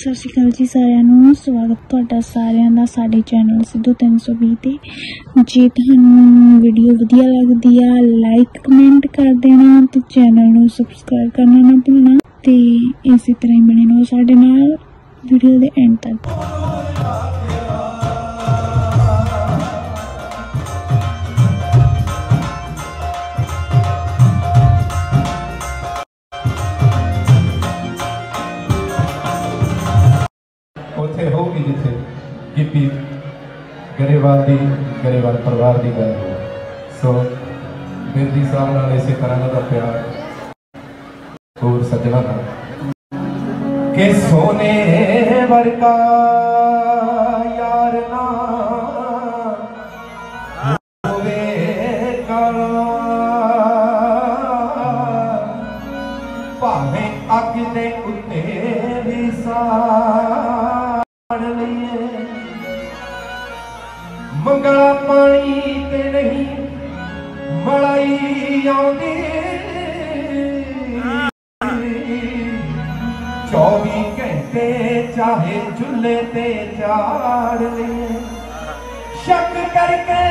सत श्रीकाल जी सारियां स्वागत थोड़ा सारिया साडे चैनल सिद्धू 320 ते। जे तुहानू वीडियो वधिया लगदी आ लाइक कमेंट कर देना ते चैनल नू सबसक्राइब करना ना भूलना ते इसी तरह ही बने रहो साडे नाल वीडियो दे एंड तक। होगी जिथे कि गरीबान परिवार की गल हो सो बिर जी साहब नाल इस तरह का प्यार और सजना के सोने वर्गा यार ना होवे काला भावे अग दे उत्ते भी सा मंगला पानी ते नहीं मलाई आंदी 24 घंटे चाहे चूल्हे ते चार ले शक करके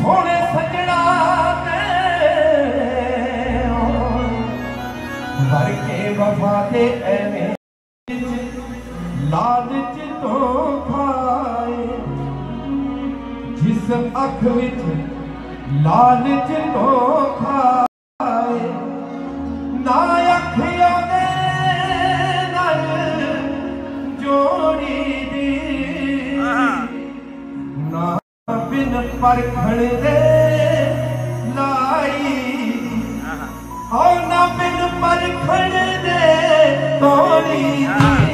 सोने सजना भर के वफा ते ऐवें लालच तो खाए जिस अख विच लालच तो खाए ना अखियां दे नाल जोड़ी दी ना बिन परखण दे लाई और ना बिन परखण दे तोड़ी दी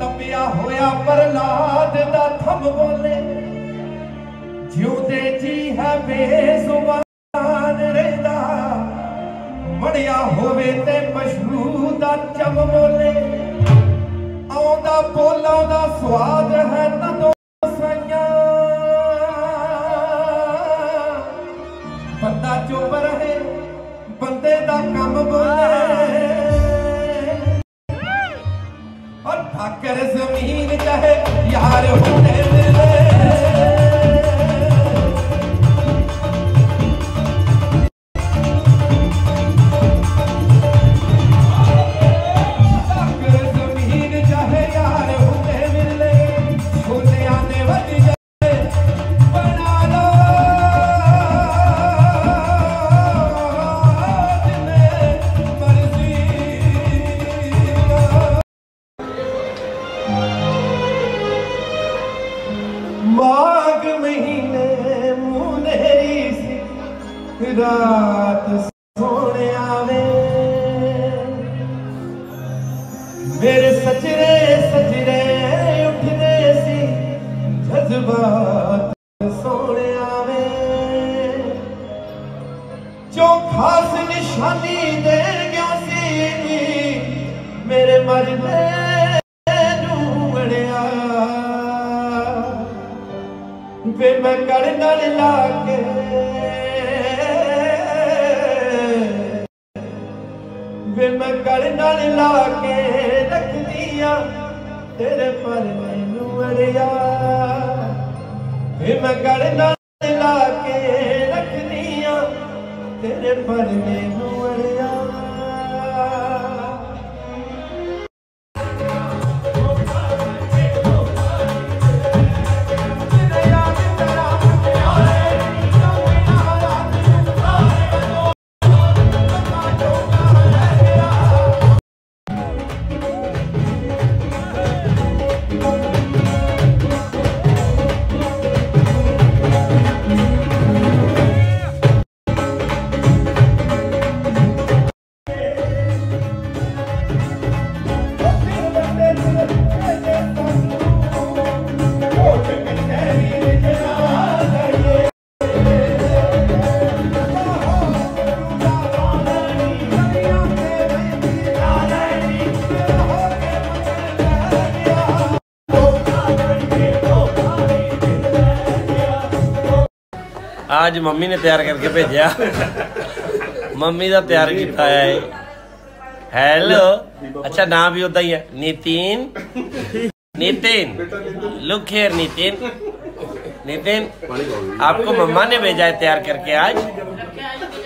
तपिया होया प्रहलाद दा थम बोले जिउंदे जी है बेजुबान रहदा मणिया होवे ते पशु दा चम बोले आउंदा बोला दा स्वाद है तदों साइया बंदा चुप रहे बंदे दा कम बोले कर जमीन चाहे यार होने मिले कर जमीन चाहे यार होने मिले छोटे आने वाली जाए बना लो माघ महीने मुनेरी सी रात सोने आवे मेरे सजरे सजरे उठने सी जज्बात सोने आवे जो खास निशानी दे गया सी मेरे मरने वे मैं गड़ नाल लाके वे मैं गड़ नाल लाके रख दिया तेरे पर मैनू अड़िया वे मैं गड़ नाल लाके रख दिया तेरे पर मैनू अड़िया आज मम्मी ने तैयार करके भेजा। मम्मी का तैयार किया है। हेलो, अच्छा नाम भी उदा ही है, नितिन। Nitin look here, Nitin. नितिन, आपको मम्मा ने भेजा है तैयार करके आज।